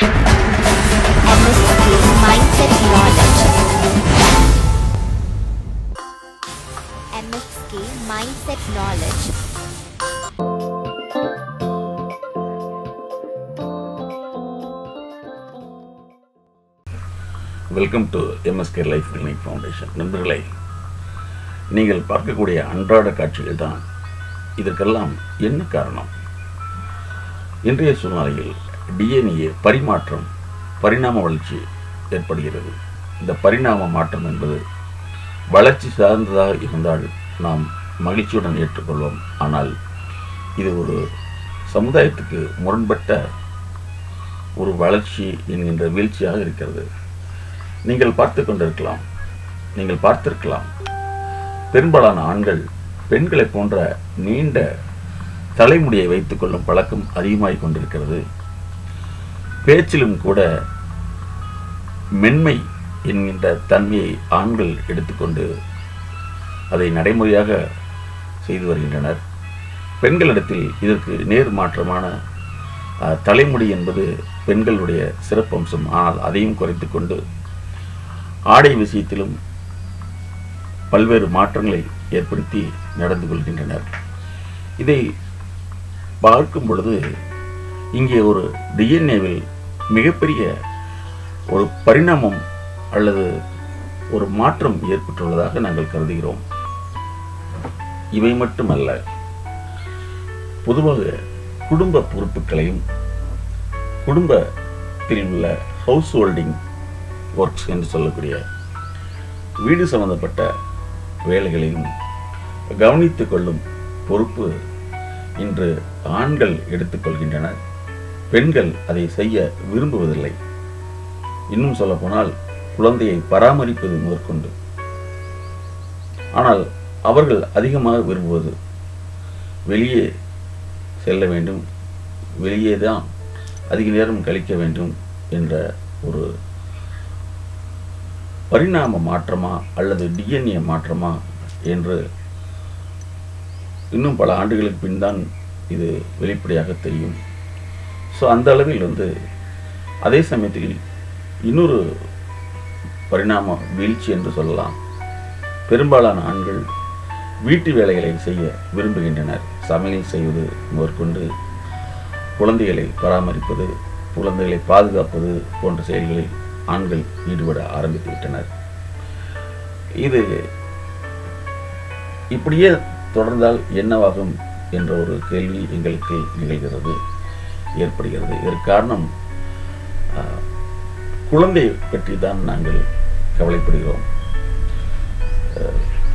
MSK Mindset Knowledge. MSK Mindset Knowledge. Welcome to MSK Life Clinic Foundation. நண்பர்களே, நீங்கள் பார்க்கக்கூடிய அன்றாட காட்சிகள் தான். இதற்கெல்லாம் என்ன காரணம்? இன்றைய சூழ்நிலையில் டிஎன்ஏ பரிமாற்றம், பரிணாம வளர்ச்சி ஏற்படுகிறது. இந்த பரிணாம மாற்றம் என்பது வளர்ச்சி சார்ந்ததாக இருந்தால் நாம் மகிழ்ச்சியுடன் ஏற்றுக்கொள்வோம். ஆனால் இது ஒரு சமுதாயத்துக்கு முரண்பட்ட ஒரு வளர்ச்சி என்கின்ற வீழ்ச்சியாக இருக்கிறது. நீங்கள் பார்த்து கொண்டிருக்கலாம், நீங்கள் பார்த்திருக்கலாம், பெரும்பாலான ஆண்கள் பெண்களை போன்ற நீண்ட தலைமுடியை வைத்துக்கொள்ளும் பழக்கம் அதிகமாகிக் கொண்டிருக்கிறது. பேச்சிலும் கூட மென்மை என்கின்ற தன்மையை ஆண்கள் எடுத்துக்கொண்டு அதை நடைமுறையாக செய்து வருகின்றனர். பெண்களிடத்தில் இதற்கு நேர் மாற்றமான தலைமுடி என்பது பெண்களுடைய சிறப்பம்சம். ஆனால் அதையும் குறைத்து கொண்டு ஆடை விஷயத்திலும் பல்வேறு மாற்றங்களை ஏற்படுத்தி நடந்து கொள்கின்றனர். இதை பார்க்கும் பொழுது இங்கே ஒரு டிஎன்ஏவில் மிகப்பெரிய ஒரு பரிணாமம் அல்லது ஒரு மாற்றம் ஏற்பட்டுள்ளதாக நாங்கள் கருதுகிறோம். இவை மட்டுமல்ல, பொதுவாக குடும்ப பொறுப்புகளையும் குடும்பத்தில் உள்ள ஹவுஸ் ஹோல்டிங் ஒர்க்ஸ் என்று சொல்லக்கூடிய வீடு சம்பந்தப்பட்ட வேலைகளையும் கவனித்து கொள்ளும் பொறுப்பு இன்று ஆண்கள் எடுத்துக்கொள்கின்றனர். பெண்கள் அதை செய்ய விரும்புவதில்லை. இன்னும் சொல்லப்போனால் குழந்தையை பராமரிப்பது முதற்கொண்டு ஆனால் அவர்கள் அதிகமாக விரும்புவது வெளியே செல்ல வேண்டும், வெளியே தான் அதிக நேரம் கழிக்க வேண்டும் என்ற ஒரு பரிணாம மாற்றமா அல்லது டிஎன்ஏ மாற்றமா என்று இன்னும் பல ஆண்டுகளுக்கு பின் தான் இது வெளிப்படையாக தெரியும். ஸோ அந்த அளவில் அதே சமயத்தில் இன்னொரு பரிணாம வீழ்ச்சி என்று சொல்லலாம். பெரும்பாலான ஆண்கள் வீட்டு வேலைகளை செய்ய விரும்புகின்றனர். சமையல் செய்வது முதற்கொண்டு குழந்தைகளை பராமரிப்பது, குழந்தைகளை பாதுகாப்பது போன்ற செயல்களில் ஆண்கள் ஈடுபட ஆரம்பித்து விட்டனர். இது இப்படியே தொடர்ந்தால் என்னவாகும் என்ற ஒரு கேள்வி எங்களுக்கு ஏற்படுகிறது. இதற்கு காரணம் குழந்தை பற்றி தான் நாங்கள் கவலைப்படுகிறோம்.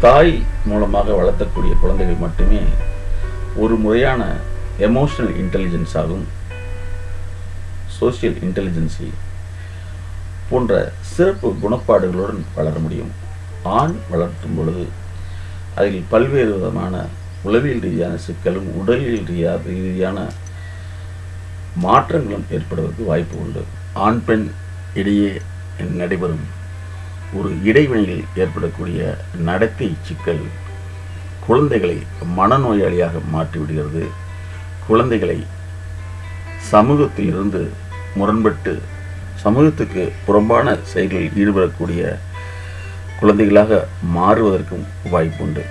தாய் மூலமாக வளர்த்தக்கூடிய குழந்தைகள் மட்டுமே ஒரு முறையான எமோஷனல் இன்டெலிஜென்ஸ் ஆகும், சோசியல் இன்டெலிஜென்சி போன்ற சிறப்பு குணப்பாடுகளுடன் வளர முடியும். ஆண் வளர்த்தும் பொழுது அதில் பல்வேறு விதமான உளவியல் ரீதியான சிக்கலும் உடலியல் ரீதியான மாற்றங்களும் ஏற்படுவதற்கு வாய்ப்பு உண்டு. ஆண் பெண் இடையே நடைபெறும் ஒரு இடைவினையில் ஏற்படக்கூடிய நடத்தை சிக்கல் குழந்தைகளை மனநோயாளியாக மாற்றிவிடுகிறது. குழந்தைகளை சமூகத்திலிருந்து முரண்பட்டு சமூகத்துக்கு புறம்பான செயல்களில் ஈடுபடக்கூடிய குழந்தைகளாக மாறுவதற்கும் வாய்ப்புண்டு.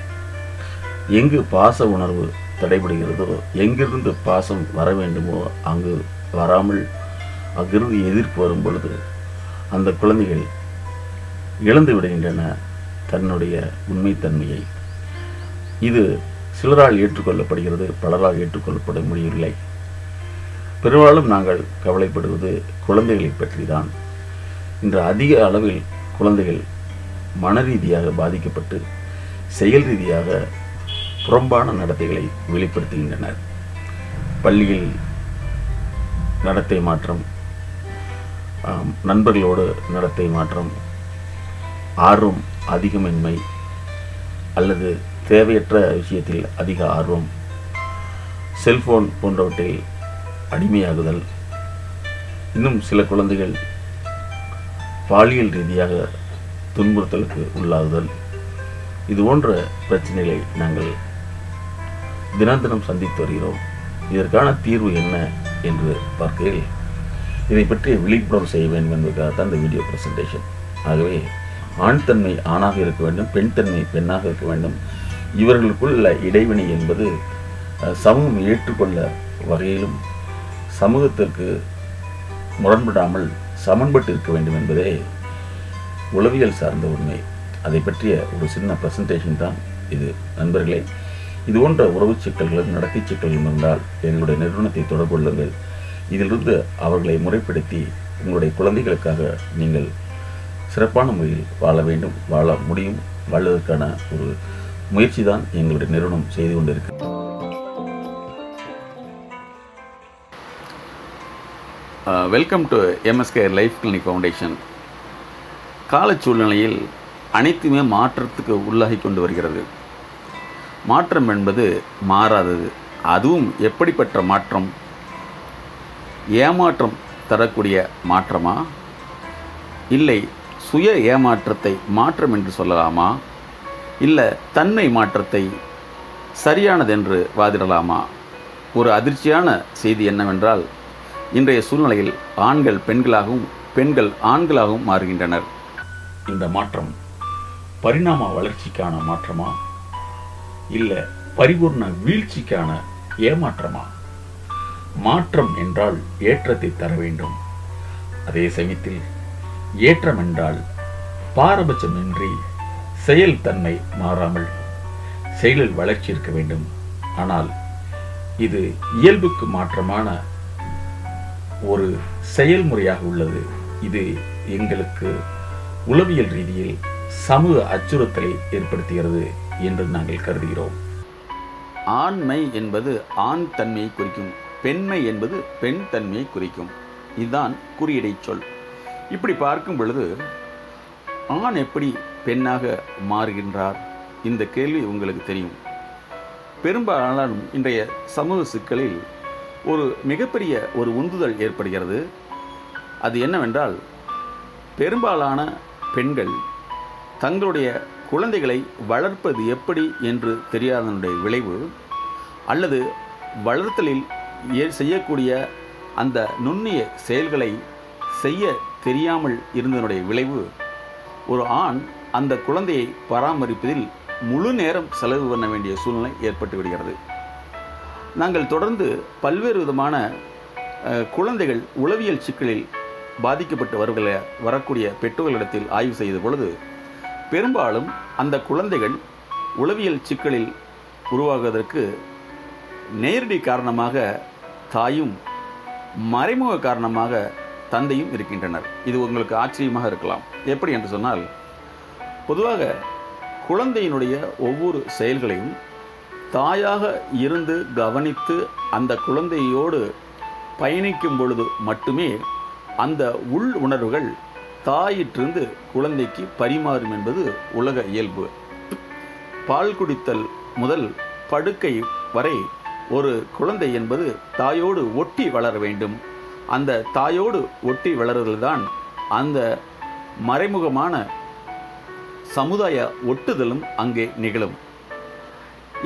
எங்கு பாச உணர்வு தடைபடுகிறதோ, எங்கிருந்து பாசம் வர வேண்டுமோ அங்கு வராமல் அங்கிருந்து எதிர்ப்பு வரும் பொழுது அந்த குழந்தைகள் இழந்து விடுகின்றன தன்னுடைய உண்மைத்தன்மையை. இது சிலரால் ஏற்றுக்கொள்ளப்படுகிறது, பலரால் ஏற்றுக்கொள்ளப்பட முடியவில்லை. பெரும்பாலும் நாங்கள் கவலைப்படுவது குழந்தைகளை பற்றி தான். இன்று அதிக அளவில் குழந்தைகள் மன ரீதியாக பாதிக்கப்பட்டு செயல் ரீதியாக புறம்பான நடத்தைகளை வெளிப்படுத்துகின்றனர். பள்ளியில் நடத்தை மாற்றம், நண்பர்களோடு நடத்தை மாற்றம், ஆர்வம் அதிகமின்மை அல்லது தேவையற்ற விஷயத்தில் அதிக ஆர்வம், செல்போன் போன்றவற்றில் அடிமையாகுதல், இன்னும் சில குழந்தைகள் பாலியல் ரீதியாக துன்புறுத்தலுக்கு உள்ளாகுதல், இது போன்ற பிரச்சனைகளை நாங்கள் தினம் சந்தித்து வருகிறோம். இதற்கான தீர்வு என்ன என்று பார்க்கையில் இதை பற்றி விழிப்புணர்வு செய்ய வேண்டும் என்பதற்காகத்தான் இந்த வீடியோ ப்ரெசன்டேஷன். ஆகவே ஆண் தன்மை ஆணாக இருக்க வேண்டும், பெண் தன்மை பெண்ணாக இருக்க வேண்டும். இவர்களுக்குள்ள இடைவினை என்பது சமூகம் ஏற்றுக்கொள்ள வகையிலும் சமூகத்திற்கு முரண்படாமல் சமன்பட்டு இருக்க வேண்டும் என்பதே உளவியல் சார்ந்த உண்மை. அதை பற்றிய ஒரு சின்ன ப்ரெசன்டேஷன் தான் இது. நண்பர்களே, இது போன்ற உறவு சிக்கல்களும் நடத்தை சிக்கல்களும் இருந்தால் எங்களுடைய நிறுவனத்தை தொடர்பு கொள்ளுங்கள். இதிலிருந்து அவர்களை முறைப்படுத்தி உங்களுடைய குழந்தைகளுக்காக நீங்கள் சிறப்பான முறையில் வாழ வேண்டும், வாழ முடியும். வாழ்வதற்கான ஒரு முயற்சி தான் எங்களுடைய நிறுவனம் செய்து கொண்டிருக்கிறது. Welcome to MSK life clinic foundation. கால சூழ்நிலையில் அனைத்துமே மாற்றத்துக்கு உள்ளாகி கொண்டு வருகிறது. மாற்றம் என்பது மாறாதது. அதுவும் எப்படிப்பட்ட மாற்றம்? ஏமாற்றம் தரக்கூடிய மாற்றமா, இல்லை சுய ஏமாற்றத்தை மாற்றம் என்று சொல்லலாமா, இல்லை தன்மை மாற்றத்தை சரியானதென்று வாதிடலாமா? ஒரு அதிர்ச்சியான செய்தி என்னவென்றால், இன்றைய சூழ்நிலையில் ஆண்கள் பெண்களாகவும் பெண்கள் ஆண்களாகவும் மாறுகின்றனர். இந்த மாற்றம் பரிணாம வளர்ச்சிக்கான மாற்றமா, இல்லை பரிபூர்ண வீழ்ச்சிக்கான ஏமாற்றமா? மாற்றம் என்றால் ஏற்றத்தை தர வேண்டும். அதே சமயத்தில் ஏற்றம் என்றால் பாரபட்சமின்றி செயல் தன்மை மாறாமல் செயலில் வளர்ச்சி இருக்க வேண்டும். ஆனால் இது இயல்புக்கு மாற்றமான ஒரு செயல்முறையாக உள்ளது. இது எங்களுக்கு உளவியல் ரீதியில் சமூக அச்சுறுத்தலை ஏற்படுத்துகிறது என்று நாங்கள் கருதுகிறோம். ஆண்மை என்பது ஆண் தன்மையை குறிக்கும், பெண்மை என்பது பெண் தன்மையை குறிக்கும். இதுதான் குறியீடை சொல். இப்படி பார்க்கும் பொழுது ஆண் எப்படி பெண்ணாக மாறுகின்றார்? இந்த கேள்வி உங்களுக்கு தெரியும். பெரும்பாலும் இன்றைய சமூக சிக்கலில் ஒரு மிகப்பெரிய ஒரு உந்துதல் ஏற்படுகிறது. அது என்னவென்றால், பெரும்பாலான பெண்கள் தங்களுடைய குழந்தைகளை வளர்ப்பது எப்படி என்று தெரியாதனுடைய விளைவு, அல்லது வளர்த்தலில் செய்யக்கூடிய அந்த நுண்ணிய செயல்களை செய்ய தெரியாமல் இருந்ததனுடைய விளைவு, ஒரு ஆண் அந்த குழந்தையை பராமரிப்பதில் முழு நேரம் செலவு பண்ண வேண்டிய சூழ்நிலை ஏற்பட்டு விடுகிறது. நாங்கள் தொடர்ந்து பல்வேறு விதமான குழந்தைகள் உளவியல் சிக்கலில் பாதிக்கப்பட்டு வரக்கூடிய பெற்றோர்களிடத்தில் ஆய்வு செய்த பொழுது, பெரும்பாலும் அந்த குழந்தைகள் உளவியல் சிக்கலில் உருவாகுவதற்கு நேரடி காரணமாக தாயும் மறைமுக காரணமாக தந்தையும் இருக்கின்றனர். இது உங்களுக்கு ஆச்சரியமாக இருக்கலாம். எப்படி என்று சொன்னால், பொதுவாக குழந்தையினுடைய ஒவ்வொரு செயல்களையும் தாயாக இருந்து கவனித்து அந்த குழந்தையோடு பயணிக்கும் பொழுது மட்டுமே அந்த உள் உணர்வுகள் தாயிற்றிருந்து குழந்தைக்கு பரிமாறும் என்பது உலக இயல்பு. பால் குடித்தல் முதல் படுக்கை வரை ஒரு குழந்தை என்பது தாயோடு ஒட்டி வளர வேண்டும். அந்த தாயோடு ஒட்டி வளருதல்தான் அந்த மறைமுகமான சமுதாய ஒட்டுதலும் அங்கே நிகழும்.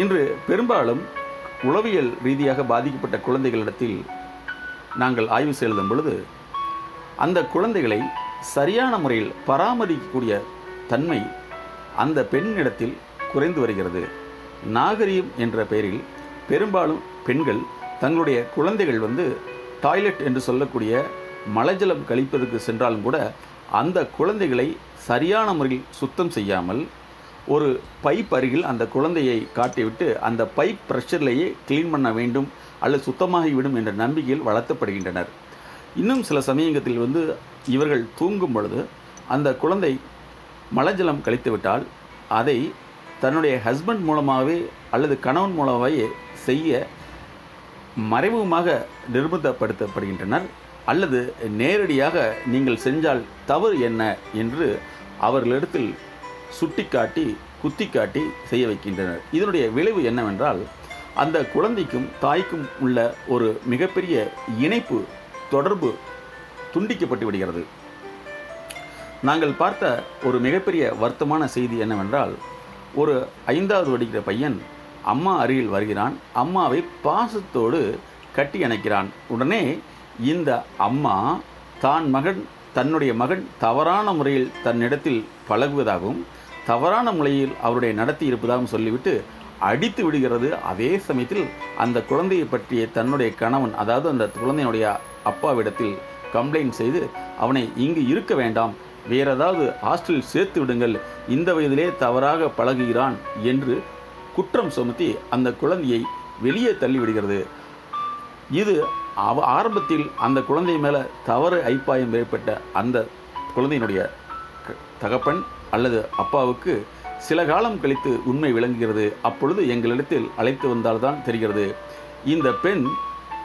இன்று பெரும்பாலும் உளவியல் ரீதியாக பாதிக்கப்பட்ட குழந்தைகளிடத்தில் நாங்கள் ஆய்வு செய்யும் பொழுது, அந்த குழந்தைகளை சரியான முறையில் பராமரிக்கக்கூடிய தன்மை அந்த பெண்ணிடத்தில் குறைந்து வருகிறது. நாகரீகம் என்ற பெயரில் பெரும்பாலும் பெண்கள் தங்களுடைய குழந்தைகள் டாய்லெட் என்று சொல்லக்கூடிய மலஜலம் கழிப்பதற்கு சென்றாலும் கூட, அந்த குழந்தைகளை சரியான முறையில் சுத்தம் செய்யாமல் ஒரு பைப் அருகில் அந்த குழந்தையை காட்டிவிட்டு அந்த பைப் ப்ரெஷர்லேயே க்ளீன் பண்ண வேண்டும் அல்லது சுத்தமாகிவிடும் என்ற நம்பிக்கையில் வளர்த்தப்படுகின்றனர். இன்னும் சில சமயங்களில் இவர்கள் தூங்கும் பொழுது அந்த குழந்தை மலஜலம் கழித்துவிட்டால் அதை தன்னுடைய ஹஸ்பண்ட் மூலமாகவே அல்லது கணவன் மூலமாகவே செய்ய மறைமுகமாக நிர்பந்தப்படுத்தப்படுகின்றனர். அல்லது நேரடியாக நீங்கள் செஞ்சால் தவறு என்ன என்று அவர்களிடத்தில் சுட்டிக்காட்டி குத்திக்காட்டி செய்ய வைக்கின்றனர். இதனுடைய விளைவு என்னவென்றால், அந்த குழந்தைக்கும் தாய்க்கும் உள்ள ஒரு மிகப்பெரிய இணைப்பு தொடர்பு துண்டிக்கப்பட்டு விடுகிறது. நாங்கள் பார்த்த ஒரு மிகப்பெரிய வருத்தமான செய்தி என்னவென்றால், ஒரு 5வது படிக்கிற பையன் அம்மா அருகில் வருகிறான், அம்மாவை பாசத்தோடு கட்டி அணைக்கிறான். உடனே இந்த அம்மா தன்னுடைய மகன் தவறான முறையில் தன்னிடத்தில் பழகுவதாகவும் தவறான முறையில் அவருடைய நடத்தி இருப்பதாகவும் சொல்லிவிட்டு அடித்து விடுகிறது. அதே சமயத்தில் அந்த குழந்தையை பற்றிய தன்னுடைய கணவன், அதாவது அந்த குழந்தையினுடைய அப்பாவிடத்தில் கம்ப்ளைண்ட் செய்து, அவனை இங்கு இருக்க வேண்டாம், வேறு ஏதாவது ஹாஸ்டலில் சேர்த்து விடுங்கள், இந்த வயதிலே தவறாக பழகுகிறான் என்று குற்றம் சுமத்தி அந்த குழந்தையை வெளியே தள்ளிவிடுகிறது. இது ஆரம்பத்தில் அந்த குழந்தை மேலே தவறு ஐப்பாயம் ஏற்பட்ட அந்த குழந்தையினுடைய தகப்பன் அல்லது அப்பாவுக்கு சில காலம் கழித்து உண்மை விளங்குகிறது. அப்பொழுது எங்களிடத்தில் அழைத்து வந்தால்தான் தெரிகிறது, இந்த பெண்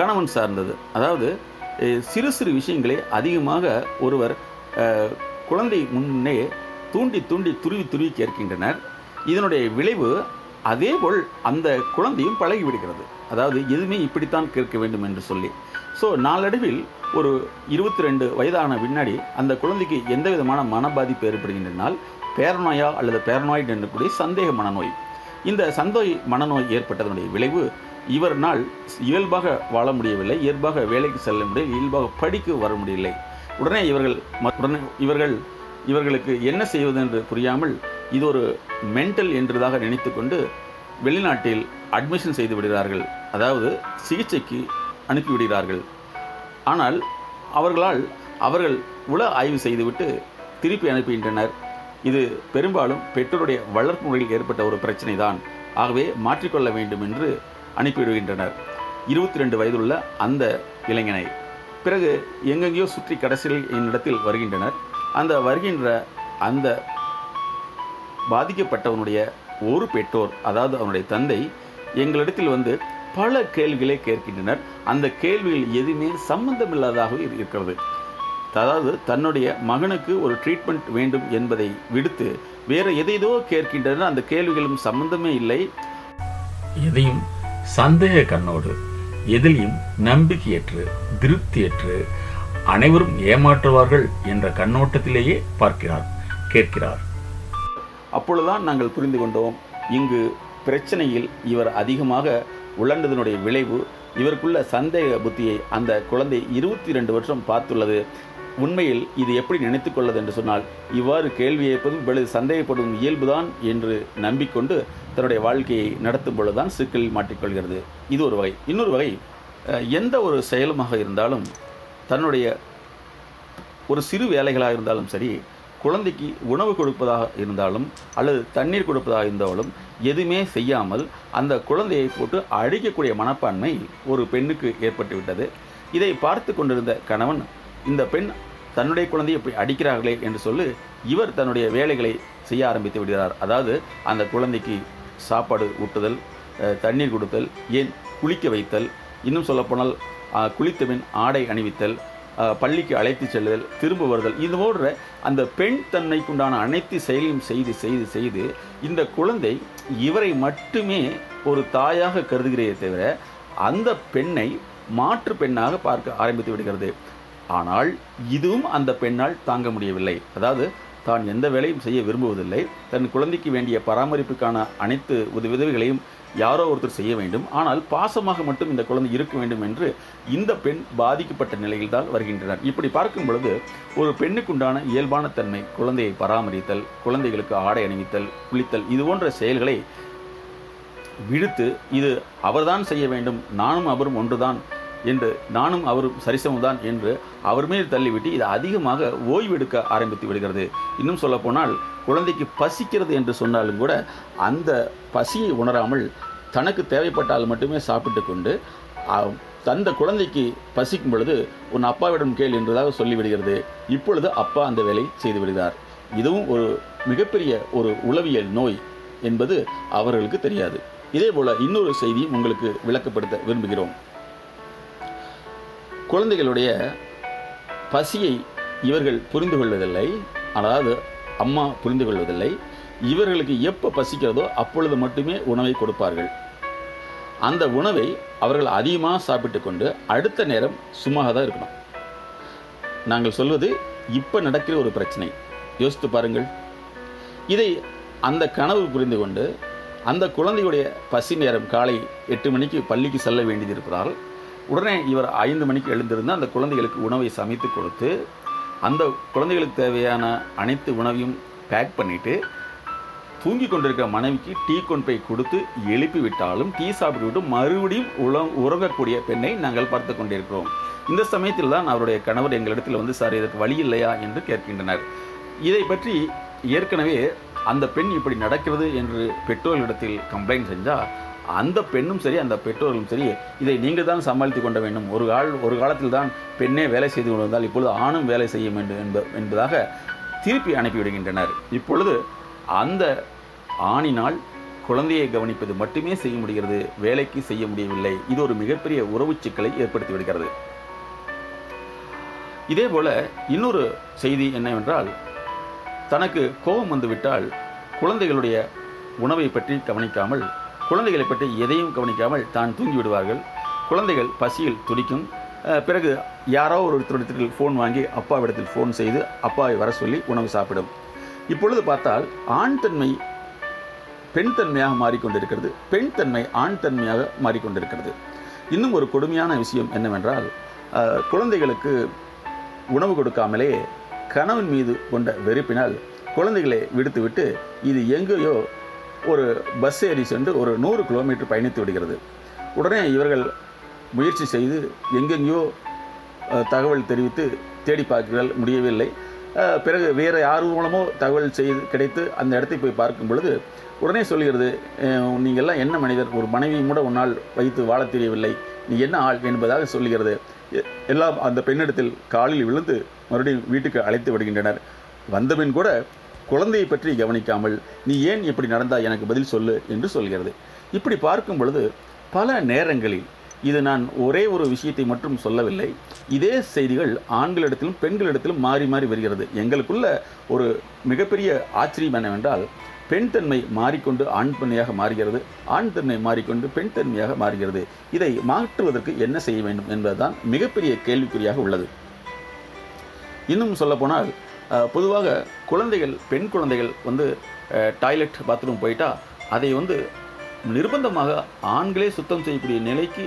கணவன் சார்ந்தது, அதாவது சிறு சிறு விஷயங்களை அதிகமாக ஒருவர் குழந்தை முன்னே தூண்டி துருவி கேட்கின்றனர். இதனுடைய விளைவு அதேபோல் அந்த குழந்தையும் பழகிவிடுகிறது. அதாவது எதுவுமே இப்படித்தான் கேட்க வேண்டும் என்று சொல்லி நாளடைவில் ஒரு 22 வயதான பின்னாடி அந்த குழந்தைக்கு எந்த விதமான மன பாதிப்பு ஏற்படுகின்றனால் பேரநோயா அல்லது பேரனாய்டு என்றக்கூடிய சந்தேக மனநோய். இந்த சந்தேக மனநோய் ஏற்பட்டதனுடைய விளைவு இவரால் இயல்பாக வாழ முடியவில்லை, இயல்பாக வேலைக்கு செல்ல முடியவில்லை, இயல்பாக படிக்க வர முடியவில்லை. உடனே இவர்களுக்கு என்ன செய்வது என்று புரியாமல் இது ஒரு மென்டல் என்றதாக நினைத்து கொண்டு வெளிநாட்டில் அட்மிஷன் செய்து விடுகிறார்கள், அதாவது சிகிச்சைக்கு அனுப்பிவிடுகிறார்கள். ஆனால் அவர்கள் உள ஆய்வு செய்துவிட்டு திருப்பி அனுப்புகின்றனர். இது பெரும்பாலும் பெற்றோருடைய வளர்ப்பு முறையில் ஏற்பட்ட ஒரு பிரச்சனை தான். ஆகவே மாற்றிக்கொள்ள வேண்டும் என்று அனுப்பிவிடுகின்றனர் 22 வயதுள்ள அந்த இளைஞனை. பிறகு எங்கெங்கேயோ சுற்றி கடைசியில் என்னிடத்தில் வருகின்றனர். அந்த அந்த பாதிக்கப்பட்டவனுடைய ஒரு பெற்றோர், அதாவது அவனுடைய தந்தை, எங்களிடத்தில் வந்து பல கேள்விகளை கேட்கின்றனர். அந்த கேள்விகள் எதுவுமே சம்பந்தமில்லாததாகவே இருக்கிறது. அதாவது தன்னுடைய மகனுக்கு ஒரு ட்ரீட்மெண்ட் வேண்டும் என்பதை விடுத்து வேறு எதையோ கேட்கின்றனர். அந்த கேள்விகளும் சம்பந்தமே இல்லை. எதையும் சந்தேக கண்ணோடு, எதிலையும் நம்பிக்கையற்று, திருப்தியற்று, அனைவரும் ஏமாற்றுவார்கள் என்ற கண்ணோட்டத்திலேயே கேட்கிறார். அப்பொழுதுதான் நாங்கள் புரிந்து கொண்டோம், இங்கு பிரச்சனையில் இவர் அதிகமாக உழண்டதனுடைய விளைவு இவருக்குள்ள சந்தேக புத்தியை அந்த குழந்தை 22 வருஷம் பார்த்துள்ளது. உண்மையில் இது எப்படி நினைத்து கொள்ளது என்று சொன்னால், இவ்வாறு கேள்வி கேட்பதும் வெளி சந்தேகப்படும் இயல்புதான் என்று நம்பிக்கொண்டு தன்னுடைய வாழ்க்கையை நடத்தும் பொழுதுதான் சிக்கலில் மாட்டிக்கொள்கிறது. இது ஒரு வகை. இன்னொரு வகை, எந்த ஒரு செயலுமாக இருந்தாலும் தன்னுடைய ஒரு சிறு வேலைகளாக இருந்தாலும் சரி, குழந்தைக்கு உணவு கொடுப்பதாக இருந்தாலும் அல்லது தண்ணீர் கொடுப்பதாக இருந்தாலும் எதுவுமே செய்யாமல் அந்த குழந்தையை போட்டு அழிக்கக்கூடிய மனப்பான்மை ஒரு பெண்ணுக்கு ஏற்பட்டுவிட்டது. இதை பார்த்து கொண்டிருந்த கணவன், இந்த பெண் தன்னுடைய குழந்தையை இப்படி அடிக்கிறார்களே என்று சொல்லி இவர் தன்னுடைய வேலைகளை செய்ய ஆரம்பித்து விடுகிறார். அதாவது அந்த குழந்தைக்கு சாப்பாடு ஊட்டுதல், தண்ணீர் கொடுத்தல், ஏன் குளிக்க வைத்தல், இன்னும் சொல்லப்போனால் குளித்தபின் ஆடை அணிவித்தல், பள்ளிக்கு அழைத்து செல்லுதல், திரும்ப வருதல், இது போன்ற அந்த பெண் தன்மைக்குண்டான அனைத்து செயலையும் செய்து செய்து செய்து இந்த குழந்தை இவரை மட்டுமே ஒரு தாயாக கருதுகிறதே தவிர அந்த பெண்ணை மாற்று பெண்ணாக பார்க்க ஆரம்பித்து விடுகிறது. ஆனால் இதுவும் அந்த பெண்ணால் தாங்க முடியவில்லை. அதாவது தான் எந்த வேலையும் செய்ய விரும்புவதில்லை, தன் குழந்தைக்கு வேண்டிய பராமரிப்புக்கான அனைத்து உதவிகளையும் யாரோ ஒருத்தர் செய்ய வேண்டும், ஆனால் பாசமாக மட்டும் இந்த குழந்தை இருக்க வேண்டும் என்று இந்த பெண் பாதிக்கப்பட்ட நிலையில் தான் வருகின்றனர். இப்படி பார்க்கும் பொழுது ஒரு பெண்ணுக்குண்டான இயல்பான தன்மை குழந்தையை பராமரித்தல், குழந்தைகளுக்கு ஆடை அணிவித்தல், குளித்தல், இது போன்ற செயல்களை விடுத்து இது அவர்தான் செய்ய வேண்டும், நானும் அவரும் ஒன்றுதான் என்று, நானும் அவரும் சரிசமம்தான் என்று அவர் மேல் தள்ளிவிட்டு இது அதிகமாக ஓய்வெடுக்க ஆரம்பித்து விடுகிறது. இன்னும் சொல்லப்போனால் குழந்தைக்கு பசிக்கிறது என்று சொன்னாலும் கூட அந்த பசியை உணராமல் தனக்கு தேவைப்பட்டால் மட்டுமே சாப்பிட்டு கொண்டு தந்த குழந்தைக்கு பசிக்கும் பொழுது உன் அப்பாவிடம் கேள் என்றதாக சொல்லிவிடுகிறது. இப்பொழுது அப்பா அந்த வேலை செய்து விடுகிறார். இதுவும் ஒரு மிகப்பெரிய ஒரு உளவியல் நோய் என்பது அவர்களுக்கு தெரியாது. இதே போல் இன்னொரு செய்தியும் உங்களுக்கு விளக்கப்படுத்த விரும்புகிறோம். குழந்தைகளுடைய பசியை இவர்கள் புரிந்து கொள்வதில்லை. அதாவது அம்மா புரிந்து கொள்வதில்லை. இவர்களுக்கு எப்போ பசிக்கிறதோ அப்பொழுது மட்டுமே உணவை கொடுப்பார்கள். அந்த உணவை அவர்கள் அதிகமாக சாப்பிட்டு கொண்டு அடுத்த நேரம் சும்மாக தான் இருக்கணும். நாங்கள் சொல்வது இப்போ நடக்கிற ஒரு பிரச்சனை. யோசித்து பாருங்கள். இதை அந்த கனவு புரிந்து கொண்டு அந்த குழந்தையுடைய பசி நேரம் காலை 8 மணிக்கு பள்ளிக்கு செல்ல வேண்டியது இருப்பதால் உடனே இவர் 5 மணிக்கு எழுந்திருந்து அந்த குழந்தைகளுக்கு உணவை சமைத்து கொடுத்து அந்த குழந்தைகளுக்கு தேவையான அனைத்து உணவையும் பேக் பண்ணிவிட்டு தூங்கி கொண்டிருக்கிற மனைவிக்கு டீ கொண்டு போய் கொடுத்து எழுப்பி விட்டாலும் டீ சாப்பிட்டு விட்டு மறுபடியும் உறங்கக்கூடிய பெண்ணை நாங்கள் பார்த்து கொண்டிருக்கிறோம். இந்த சமயத்தில் தான் அவருடைய கணவர் எங்களிடத்தில் வந்து, சார் இதற்கு வழி இல்லையா என்று கேட்கின்றனர். இதை பற்றி ஏற்கனவே அந்த பெண் இப்படி நடக்கிறது என்று பெற்றோர்களிடத்தில் கம்ப்ளைண்ட் செஞ்சால் அந்த பெண்ணும் சரி அந்த பெற்றோர்களும் சரி, இதை நீங்கள் தான் சமாளித்து கொண்ட வேண்டும். ஒரு காலத்தில் தான் பெண்ணே வேலை செய்து கொண்டு வந்தால் இப்பொழுது ஆணும் வேலை செய்ய வேண்டும் என்பதாக திருப்பி அனுப்பிவிடுகின்றனர். இப்பொழுது அந்த ஆணினால் குழந்தையை கவனிப்பது மட்டுமே செய்ய முடிகிறது, வேலைக்கு செய்ய முடியவில்லை. இது ஒரு மிகப்பெரிய உறவு சிக்கலை ஏற்படுத்தி விடுகிறது. இதே போல இன்னொரு செய்தி என்னவென்றால், தனக்கு கோபம் வந்துவிட்டால் குழந்தைகளுடைய உணவை பற்றி கவனிக்காமல், குழந்தைகளை பற்றி எதையும் கவனிக்காமல் தான் தூங்கி விடுவார்கள். குழந்தைகள் பசியில் துடிக்கும். பிறகு யாரோ ஒருத்தரிடத்தில் ஃபோன் வாங்கி அப்பாவிடத்தில் ஃபோன் செய்து அப்பாவை வர சொல்லி உணவு சாப்பிடும். இப்பொழுது பார்த்தால் ஆண் தன்மை பெண் தன்மையாக மாறிக்கொண்டிருக்கிறது, பெண் தன்மை ஆண் தன்மையாக மாறிக்கொண்டிருக்கிறது. இன்னும் ஒரு கொடுமையான விஷயம் என்னவென்றால், குழந்தைகளுக்கு உணவு கொடுக்காமலே கணவன் மீது கொண்ட வெறுப்பினால் குழந்தைகளை விடுத்துவிட்டு இது எங்கேயோ ஒரு பஸ் ஏறி சென்று ஒரு 100 கிலோமீட்டர் பயணித்து விடுகிறது. உடனே இவர்கள் முயற்சி செய்து எங்கெங்கேயோ தகவல் தெரிவித்து தேடி பார்க்கிறார்கள், முடியவில்லை. பிறகு வேறு யார் மூலமோ தகவல் செய்து கிடைத்து அந்த இடத்தை போய் பார்க்கும் பொழுது உடனே சொல்கிறது, நீங்கள்லாம் என்ன மனிதர், ஒரு மனைவியும் கூட உன்னால் வைத்து வாழ தெரியவில்லை, நீ என்ன ஆள் என்பதாக சொல்கிறது. எல்லாம் அந்த பெண்ணிடத்தில் காலில் விழுந்து மறுபடியும் வீட்டுக்கு அழைத்து விடுகின்றனர். வந்தபின் கூட குழந்தையை பற்றி கவனிக்காமல், நீ ஏன் இப்படி நடந்தால் எனக்கு பதில் சொல்லு என்று சொல்கிறது. இப்படி பார்க்கும் பொழுது பல நேரங்களில், இது நான் ஒரே ஒரு விஷயத்தை மட்டும் சொல்லவில்லை, இதே செய்திகள் ஆண்களிடத்திலும் பெண்களிடத்திலும் மாறி மாறி வருகிறது. எங்களுக்குள்ள ஒரு மிகப்பெரிய ஆச்சரியம் என்னவென்றால், பெண் தன்மை மாறிக்கொண்டு ஆண் தன்மையாக மாறுகிறது, ஆண் தன்மை மாறிக்கொண்டு பெண் தன்மையாக மாறுகிறது. இதை மாற்றுவதற்கு என்ன செய்ய வேண்டும் என்பதுதான் மிகப்பெரிய கேள்விக்குறியாக உள்ளது. இன்னும் சொல்லப்போனால், பொதுவாக குழந்தைகள், பெண் குழந்தைகள் வந்து டாய்லெட் பாத்ரூம் போயிட்டால் அதை வந்து நிர்பந்தமாக ஆண்களே சுத்தம் செய்யக்கூடிய நிலைக்கு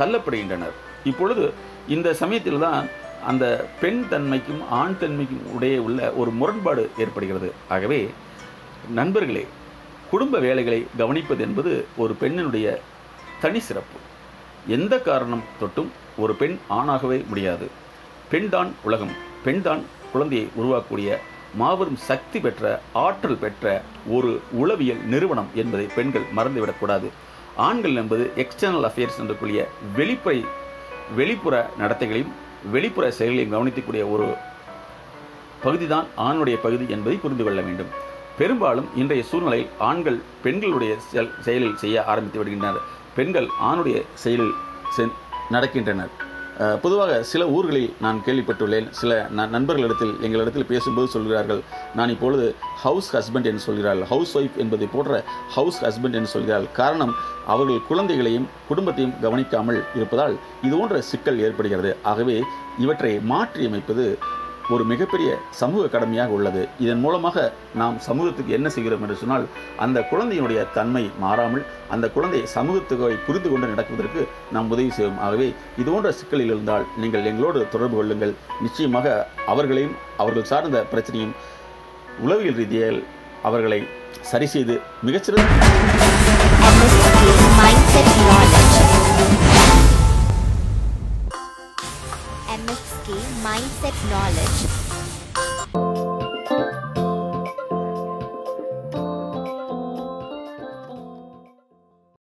தள்ளப்படுகின்றனர். இப்பொழுது இந்த சமயத்தில் தான் அந்த பெண் தன்மைக்கும் ஆண் தன்மைக்கும் இடையே உள்ள ஒரு முரண்பாடு ஏற்படுகிறது. ஆகவே நண்பர்களே, குடும்ப வேலைகளை கவனிப்பது என்பது ஒரு பெண்ணினுடைய தனி சிறப்பு. எந்த காரணம் தொட்டும் ஒரு பெண் ஆணாகவே முடியாது. பெண்தான் உலகம், பெண்தான் குழந்தையை உருவாக்கக்கூடிய மாபெரும் சக்தி பெற்ற, ஆற்றல் பெற்ற ஒரு உளவியல் நிறுவனம் என்பதை பெண்கள் மறந்துவிடக்கூடாது. ஆண்கள் என்பது எக்ஸ்டர்னல் அஃபேர்ஸ் என்று கூடிய வெளிப்புற நடத்தைகளையும் வெளிப்புற செயல்களையும் கவனிக்கக்கூடிய ஒரு பகுதிதான் ஆணுடைய பகுதி என்பதை புரிந்து கொள்ள வேண்டும். பெரும்பாலும் இன்றைய சூழ்நிலையில் ஆண்கள் பெண்களுடைய செயலில் செய்ய ஆரம்பித்து விடுகின்றனர், பெண்கள் ஆணுடைய செயலில் நடக்கின்றனர். பொதுவாக சில ஊர்களில் நான் கேள்விப்பட்டுள்ளேன். சில நண்பர்களிடத்தில் எங்களிடத்தில் பேசும்போது சொல்கிறார்கள், நான் இப்பொழுது ஹவுஸ் ஹஸ்பண்ட் என்று சொல்கிறார்கள், ஹவுஸ் ஒய்ஃப் என்பதை போன்ற ஹவுஸ் ஹஸ்பண்ட் என்று சொல்கிறார்கள். காரணம், அவர்கள் குழந்தைகளையும் குடும்பத்தையும் கவனிக்காமல் இருப்பதால் இது போன்ற சிக்கல் ஏற்படுகிறது. ஆகவே இவற்றை மாற்றியமைப்பது ஒரு மிகப்பெரிய சமூக கடமையாக உள்ளது. இதன் மூலமாக நாம் சமூகத்துக்கு என்ன செய்கிறோம் என்று சொன்னால், அந்த குழந்தையினுடைய தன்மை மாறாமல் அந்த குழந்தையை சமூகத்துக்கு புரிந்து கொண்டு நடக்குவதற்கு நாம் உதவி செய்வோம். ஆகவே இது போன்ற சிக்கலில் இருந்தால் நீங்கள் எங்களோடு தொடர்பு கொள்ளுங்கள். நிச்சயமாக அவர்களையும் அவர்கள் சார்ந்த பிரச்சனையும் உளவியல் ரீதியில் அவர்களை சரி செய்து மிகச்சிறந்த MSK Mindset Knowledge.